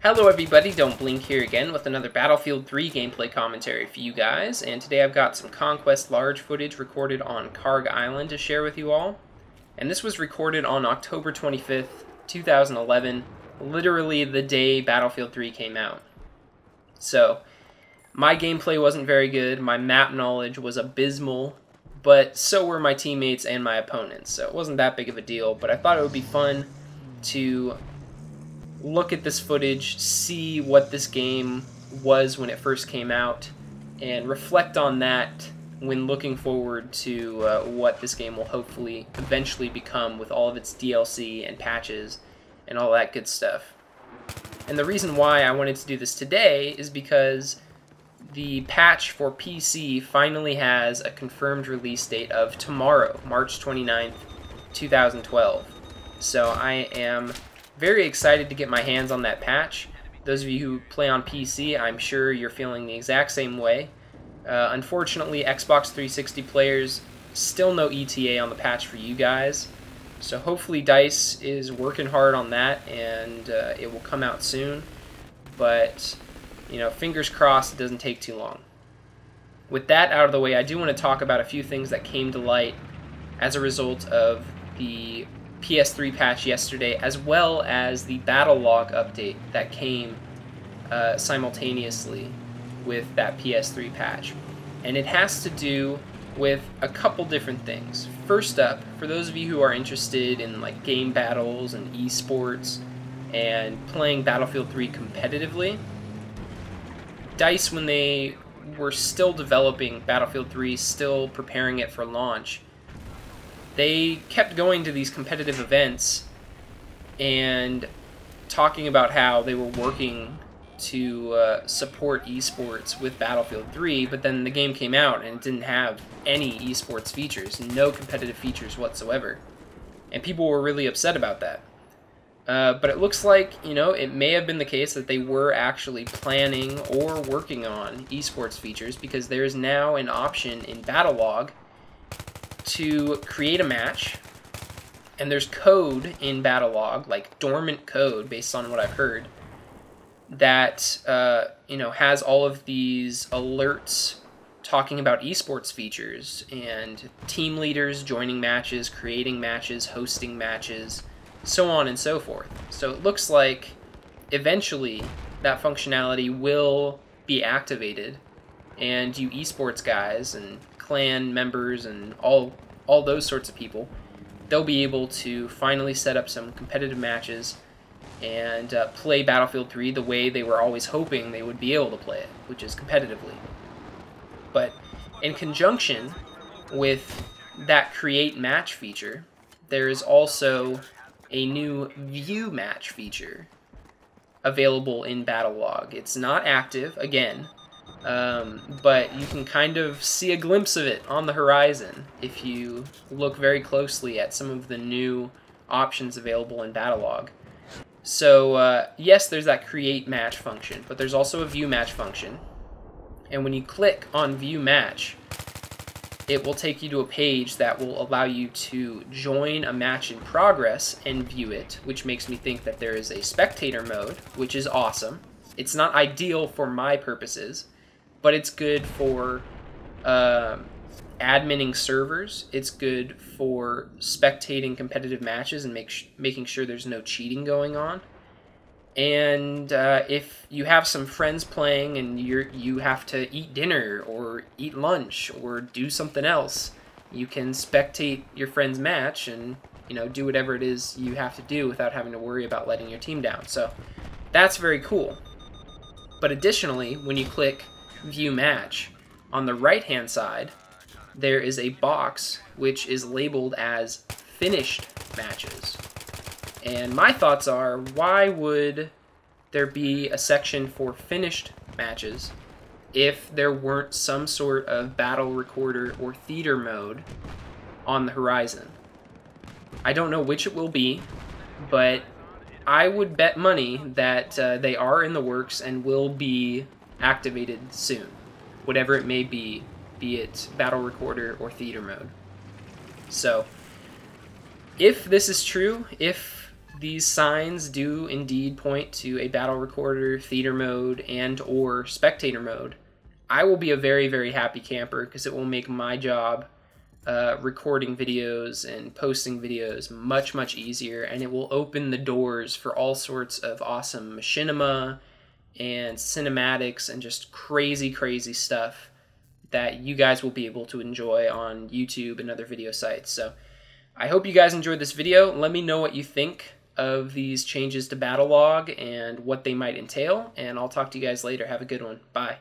Hello everybody, Don't Blink here again with another Battlefield 3 gameplay commentary for you guys, and today I've got some Conquest large footage recorded on Kharg Island to share with you all. And this was recorded on October 25th, 2011, literally the day Battlefield 3 came out. So, my gameplay wasn't very good, my map knowledge was abysmal, but so were my teammates and my opponents, so it wasn't that big of a deal, but I thought it would be fun to look at this footage, see what this game was when it first came out, and reflect on that when looking forward to what this game will hopefully eventually become with all of its DLC and patches and all that good stuff. And the reason why I wanted to do this today is because the patch for PC finally has a confirmed release date of tomorrow, March 29th, 2012. So I am very excited to get my hands on that patch. Those of you who play on PC, I'm sure you're feeling the exact same way. Unfortunately, Xbox 360 players, still no ETA on the patch for you guys. So hopefully DICE is working hard on that and it will come out soon. But, you know, fingers crossed it doesn't take too long. With that out of the way, I do want to talk about a few things that came to light as a result of the PS3 patch yesterday, as well as the Battlelog update that came simultaneously with that PS3 patch. And it has to do with a couple different things. First up, for those of you who are interested in like game battles and eSports and playing Battlefield 3 competitively, DICE, when they were still developing Battlefield 3, still preparing it for launch, they kept going to these competitive events and talking about how they were working to support esports with Battlefield 3, but then the game came out and it didn't have any esports features, no competitive features whatsoever. And people were really upset about that. But it looks like, you know, it may have been the case that they were actually planning or working on esports features, because there is now an option in Battlelog to create a match, and there's code in Battlelog, like dormant code based on what I've heard, that you know, has all of these alerts talking about esports features and team leaders joining matches, creating matches, hosting matches, so on and so forth. So it looks like eventually that functionality will be activated, and you esports guys and clan members and all those sorts of people, they'll be able to finally set up some competitive matches and play Battlefield 3 the way they were always hoping they would be able to play it, which is competitively. But in conjunction with that create match feature, there is also a new view match feature available in Battlelog. It's not active, again, but you can kind of see a glimpse of it on the horizon if you look very closely at some of the new options available in Battlelog. So yes, there's that create match function, but there's also a view match function. And when you click on view match, it will take you to a page that will allow you to join a match in progress and view it, which makes me think that there is a spectator mode, which is awesome. It's not ideal for my purposes, but it's good for adminning servers. It's good for spectating competitive matches and making sure there's no cheating going on. And if you have some friends playing and you have to eat dinner or eat lunch or do something else, you can spectate your friend's match and, you know, do whatever it is you have to do without having to worry about letting your team down. So that's very cool. But additionally, when you click View Match, on the right-hand side, there is a box which is labeled as Finished Matches. And my thoughts are, why would there be a section for Finished Matches if there weren't some sort of Battle Recorder or Theater Mode on the horizon? I don't know which it will be, but I would bet money that they are in the works and will be activated soon, whatever it may be it Battle Recorder or Theater Mode. So, if this is true, if these signs do indeed point to a Battle Recorder, Theater Mode, and or Spectator Mode, I will be a very, very happy camper because it will make my job recording videos and posting videos much, much easier, and it will open the doors for all sorts of awesome machinima and cinematics and just crazy, crazy stuff that you guys will be able to enjoy on YouTube and other video sites. So I hope you guys enjoyed this video. Let me know what you think of these changes to Battlelog and what they might entail, and I'll talk to you guys later. Have a good one. Bye.